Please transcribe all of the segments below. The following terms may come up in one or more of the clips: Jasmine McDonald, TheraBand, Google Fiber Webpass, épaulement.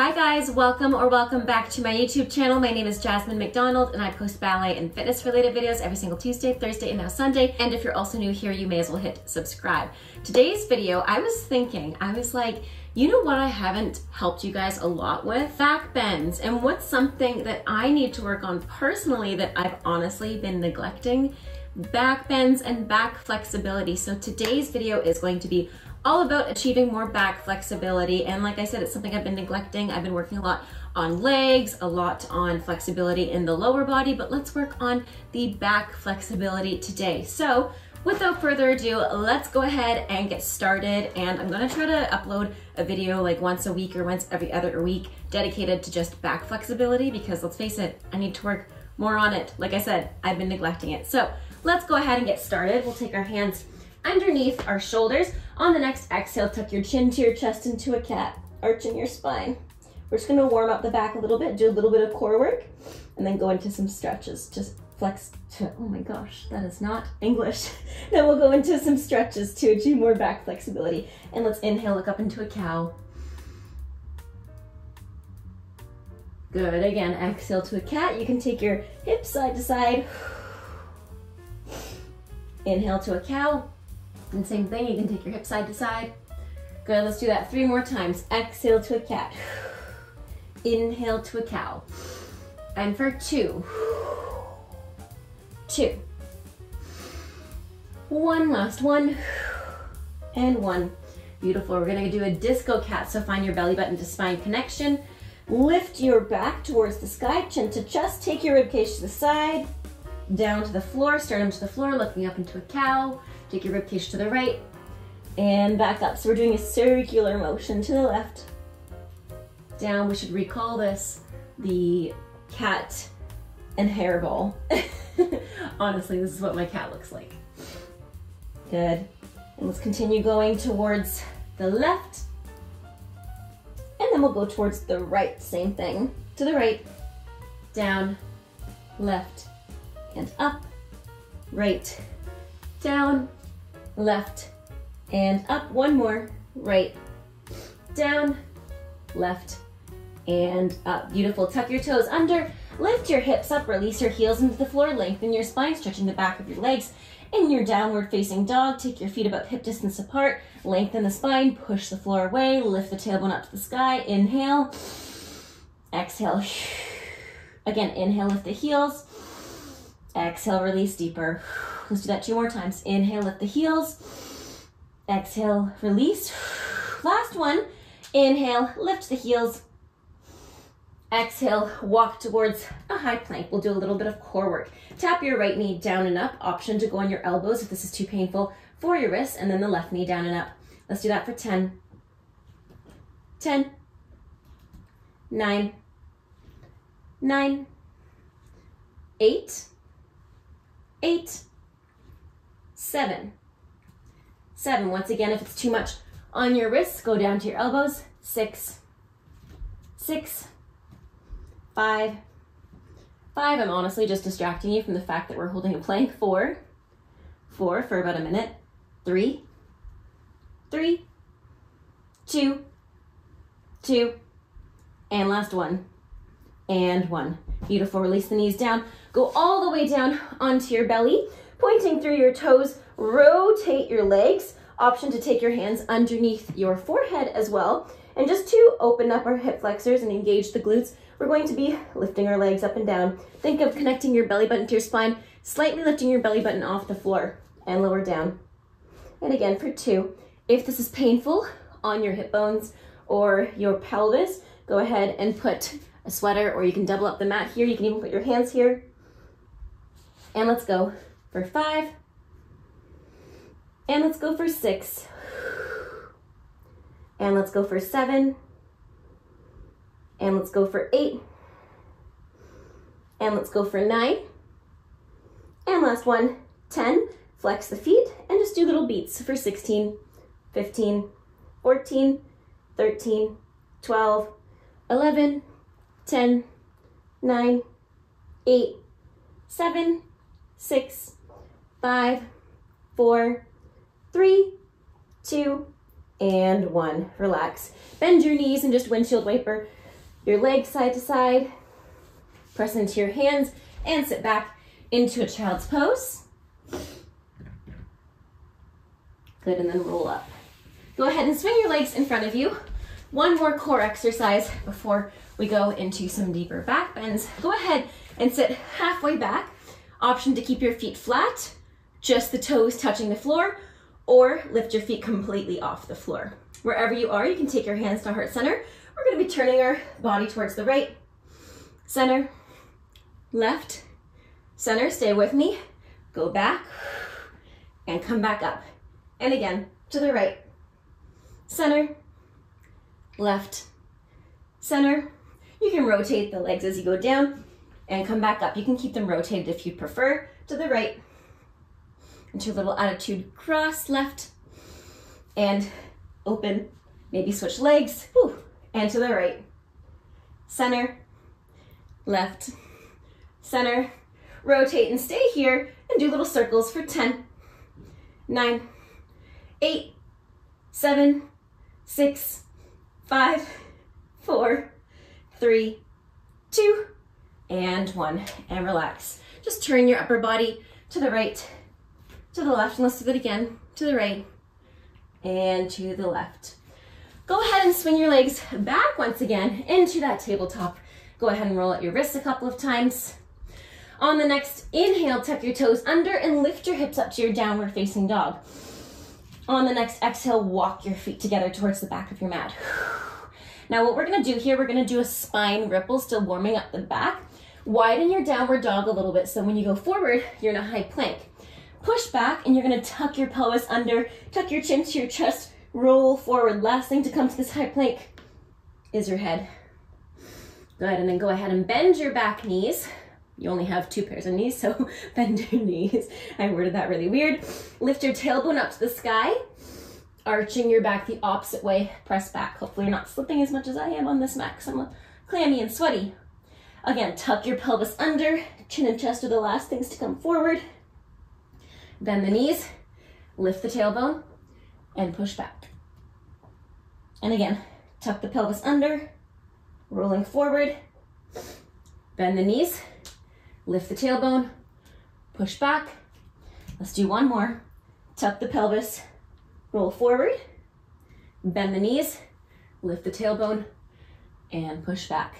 Hi guys, welcome back to my YouTube channel. My name is Jasmine McDonald and I post ballet and fitness related videos every single Tuesday, Thursday, and now Sunday. And if you're also new here, you may as well hit subscribe. Today's video, I was like, you know what I haven't helped you guys a lot with? Back bends. And what's something that I need to work on personally that I've honestly been neglecting? Back bends and back flexibility. So today's video is going to be all about achieving more back flexibility, and like I said, it's something I've been neglecting. I've been working a lot on legs, a lot on flexibility in the lower body, but let's work on the back flexibility today. So without further ado, let's go ahead and get started, and I'm gonna try to upload a video like once a week or once every other week dedicated to just back flexibility, because let's face it, I need to work more on it. Like I said, I've been neglecting it. So let's go ahead and get started. We'll take our hands underneath our shoulders. On the next exhale, tuck your chin to your chest into a cat, arching your spine. We're just gonna warm up the back a little bit, do a little bit of core work, and then go into some stretches. Just flex to, oh my gosh, that is not English. Then we'll go into some stretches to achieve more back flexibility. And let's inhale, look up into a cow. Good, again, exhale to a cat. You can take your hips side to side. Inhale to a cow. And same thing, you can take your hip side to side. Good, let's do that 3 more times. Exhale to a cat. Inhale to a cow. And for 2. 2. 1, last 1. And 1. Beautiful, we're gonna do a disco cat, so find your belly button to spine connection. Lift your back towards the sky, chin to chest, take your ribcage to the side, down to the floor, sternum to the floor, looking up into a cow. Take your ribcage to the right and back up. So we're doing a circular motion to the left, down. We should recall this the cat and hairball. Honestly, this is what my cat looks like. Good. And let's continue going towards the left. And then we'll go towards the right. Same thing. To the right, down, left, and up, right, down, left, and up. One more, right, down, left, and up. Beautiful, tuck your toes under, lift your hips up, release your heels into the floor, lengthen your spine, stretching the back of your legs. In your downward facing dog, take your feet about hip distance apart, lengthen the spine, push the floor away, lift the tailbone up to the sky, inhale, exhale. Again, inhale, lift the heels, exhale, release deeper. Let's do that 2 more times. Inhale, lift the heels. Exhale, release. Last one. Inhale, lift the heels. Exhale, walk towards a high plank. We'll do a little bit of core work. Tap your right knee down and up. Option to go on your elbows if this is too painful for your wrists, and then the left knee down and up. Let's do that for 10. 10. 9. 9. 8. 8. 7, 7. Once again, if it's too much on your wrists, go down to your elbows. 6, 6, 5, 5. I'm honestly just distracting you from the fact that we're holding a plank. 4, 4 for about a minute. 3, 3, 2, 2, and last 1 and 1. Beautiful, release the knees down. Go all the way down onto your belly, pointing through your toes, rotate your legs. Option to take your hands underneath your forehead as well. And just to open up our hip flexors and engage the glutes, we're going to be lifting our legs up and down. Think of connecting your belly button to your spine, slightly lifting your belly button off the floor and lower down. And again for 2. If this is painful on your hip bones or your pelvis, go ahead and put a sweater, or you can double up the mat here. You can even put your hands here. And let's go for 5, and let's go for 6, and let's go for 7, and let's go for 8, and let's go for 9, and last 1, 10. Flex the feet and just do little beats for 16, 15, 14, 13, 12, 11, 10, 9, 8, 7, 6, 5, 4, 3, 2, and 1. Relax. Bend your knees and just windshield wiper your legs side to side, press into your hands, and sit back into a child's pose. Good, and then roll up. Go ahead and swing your legs in front of you. One more core exercise before we go into some deeper back bends. Go ahead and sit halfway back. Option to keep your feet flat, just the toes touching the floor, or lift your feet completely off the floor. Wherever you are, you can take your hands to heart center. We're going to be turning our body towards the right, center, left, center. Stay with me. Go back and come back up. And again, to the right, center, left, center. You can rotate the legs as you go down and come back up. You can keep them rotated if you prefer. To the right, into a little attitude cross, left, and open. Maybe switch legs, and to the right, center, left, center. Rotate and stay here and do little circles for 10, 9, 8, 7, 6, 5, 4, 3, 2, and 1. And relax. Just turn your upper body to the right, to the left, and let's do that again. To the right, and to the left. Go ahead and swing your legs back once again into that tabletop. Go ahead and roll out your wrists a couple of times. On the next inhale, tuck your toes under and lift your hips up to your downward facing dog. On the next exhale, walk your feet together towards the back of your mat. Now what we're gonna do here, we're gonna do a spine ripple, still warming up the back. Widen your downward dog a little bit, so when you go forward, you're in a high plank. Push back, and you're gonna tuck your pelvis under, tuck your chin to your chest, roll forward. Last thing to come to this high plank is your head. Good, and then go ahead and bend your back knees. You only have two pairs of knees, so bend your knees. I worded that really weird. Lift your tailbone up to the sky, arching your back the opposite way, press back. Hopefully you're not slipping as much as I am on this mat, because I'm clammy and sweaty. Again, tuck your pelvis under, chin and chest are the last things to come forward. Bend the knees, lift the tailbone, and push back. And again, tuck the pelvis under, rolling forward, bend the knees, lift the tailbone, push back. Let's do one more. Tuck the pelvis, roll forward, bend the knees, lift the tailbone, and push back.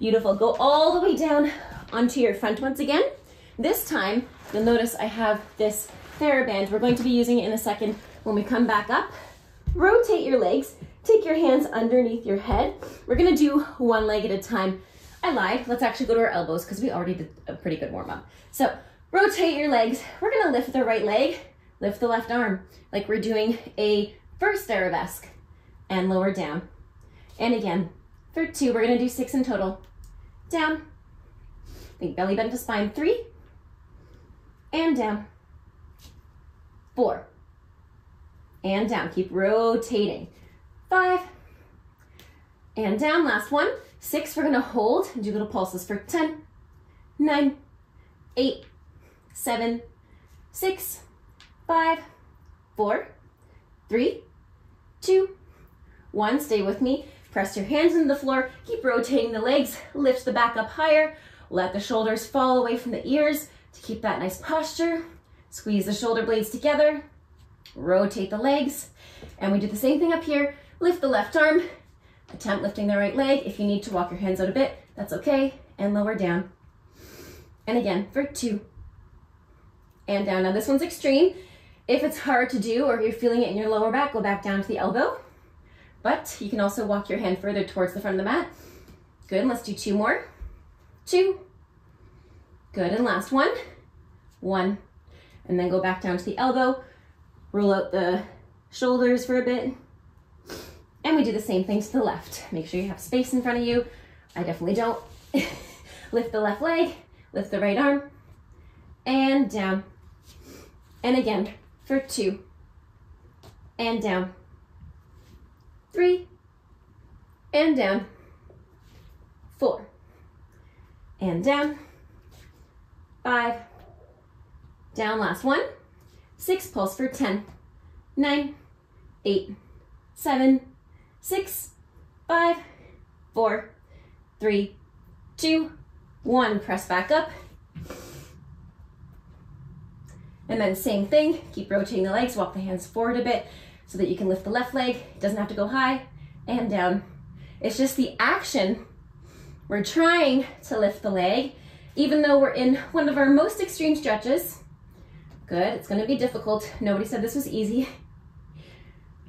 Beautiful. Go all the way down onto your front once again. This time, you'll notice I have this TheraBand. We're going to be using it in a second when we come back up. Rotate your legs. Take your hands underneath your head. We're going to do one leg at a time. I lied. Let's actually go to our elbows because we already did a pretty good warm up. So rotate your legs. We're going to lift the right leg, lift the left arm, like we're doing a first TheraBand, and lower down. And again, for two, we're going to do 6 in total. Down. Think belly bend to spine. 3. And down. 4. And down. Keep rotating. 5. And down. Last one. 6, we're gonna hold and do little pulses for 10, 9, 8, 7, 6, 5, 4, 3, 2, 1. Stay with me. Press your hands into the floor. Keep rotating the legs. Lift the back up higher. Let the shoulders fall away from the ears to keep that nice posture. Squeeze the shoulder blades together. Rotate the legs. And we do the same thing up here. Lift the left arm. Attempt lifting the right leg. If you need to walk your hands out a bit, that's okay. And lower down. And again, for 2. And down. Now this one's extreme. If it's hard to do or you're feeling it in your lower back, go back down to the elbow. But you can also walk your hand further towards the front of the mat. Good, and let's do 2 more. 2. Good, and last one. 1. And then go back down to the elbow. Roll out the shoulders for a bit. And we do the same thing to the left. Make sure you have space in front of you. I definitely don't. Lift the left leg, lift the right arm, and down. And again, for 2. And down. 3. And down. 4. And down. 5. Down, last one. 6, pulse for 10. 9, 8, 7, 6, 5, 4, 3, 2, 1, press back up. And then same thing, keep rotating the legs, walk the hands forward a bit so that you can lift the left leg. It doesn't have to go high and down. It's just the action. We're trying to lift the leg, even though we're in one of our most extreme stretches. Good, it's gonna be difficult. Nobody said this was easy.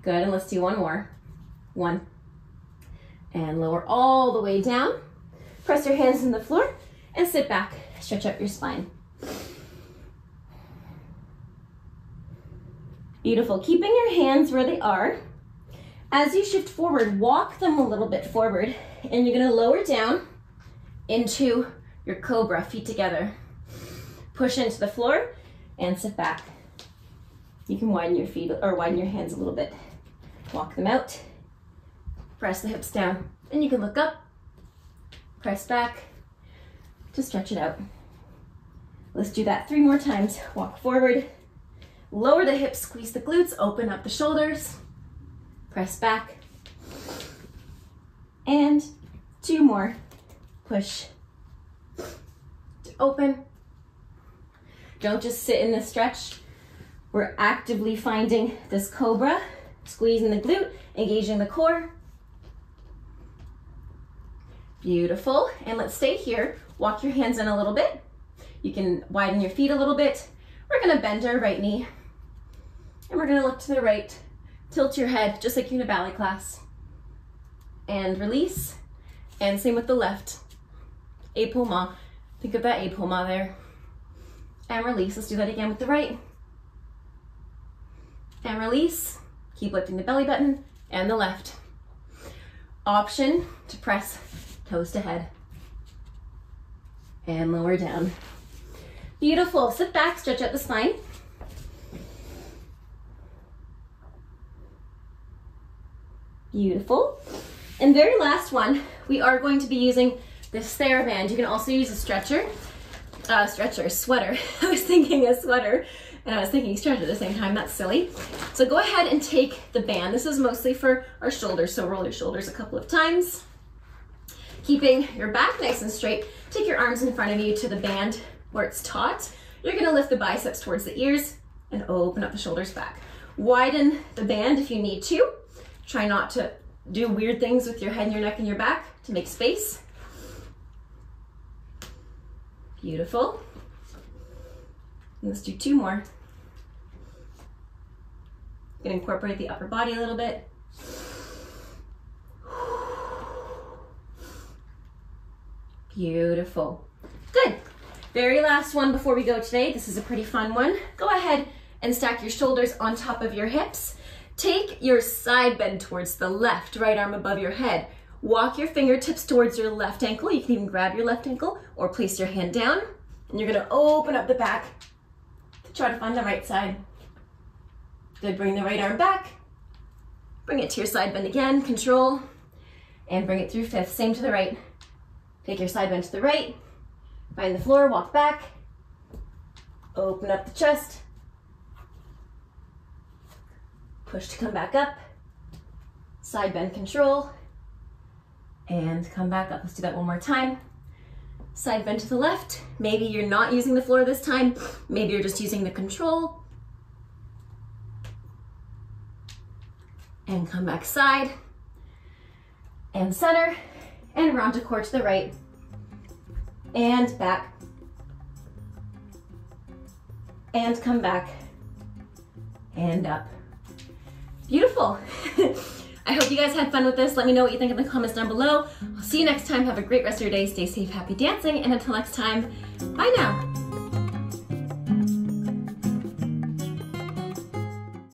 Good, and let's do one more. One. And lower all the way down. Press your hands in the floor and sit back, stretch out your spine. Beautiful, keeping your hands where they are. As you shift forward, walk them a little bit forward and you're gonna lower down into your cobra, feet together. Push into the floor and sit back. You can widen your feet or widen your hands a little bit. Walk them out, press the hips down, and you can look up, press back to stretch it out. Let's do that 3 more times. Walk forward, lower the hips, squeeze the glutes, open up the shoulders, press back, and 2 more. Push to open. Don't just sit in this stretch. We're actively finding this cobra, squeezing the glute, engaging the core. Beautiful, and let's stay here. Walk your hands in a little bit. You can widen your feet a little bit. We're gonna bend our right knee, and we're gonna look to the right. Tilt your head, just like you're in a ballet class. And release, and same with the left. Épaulement, think of that épaulement there. And release, let's do that again with the right. And release, keep lifting the belly button, and the left. Option to press toes to head. And lower down. Beautiful, sit back, stretch out the spine. Beautiful. And very last one, we are going to be using this TheraBand. You can also use a sweater. I was thinking a sweater and I was thinking stretch at the same time, that's silly. So go ahead and take the band. This is mostly for our shoulders, so roll your shoulders a couple of times. Keeping your back nice and straight, take your arms in front of you to the band where it's taut. You're gonna lift the biceps towards the ears and open up the shoulders back. Widen the band if you need to. Try not to do weird things with your head and your neck and your back to make space. Beautiful. And let's do 2 more. You can incorporate the upper body a little bit. Beautiful. Good. Very last one before we go today. This is a pretty fun one. Go ahead and stack your shoulders on top of your hips. Take your side bend towards the left, right arm above your head. Walk your fingertips towards your left ankle. You can even grab your left ankle or place your hand down. And you're gonna open up the back to try to find the right side. Good, bring the right arm back. Bring it to your side bend again, control, and bring it through 5th. Same to the right. Take your side bend to the right, find the floor, walk back, open up the chest, push to come back up, side bend control, and come back up. Let's do that one more time. Side bend to the left. Maybe you're not using the floor this time. Maybe you're just using the control. And come back side. And center. And round to core to the right. And back. And come back. And up. Beautiful. I hope you guys had fun with this. Let me know what you think in the comments down below. I'll see you next time. Have a great rest of your day. Stay safe, happy dancing, and until next time, bye now.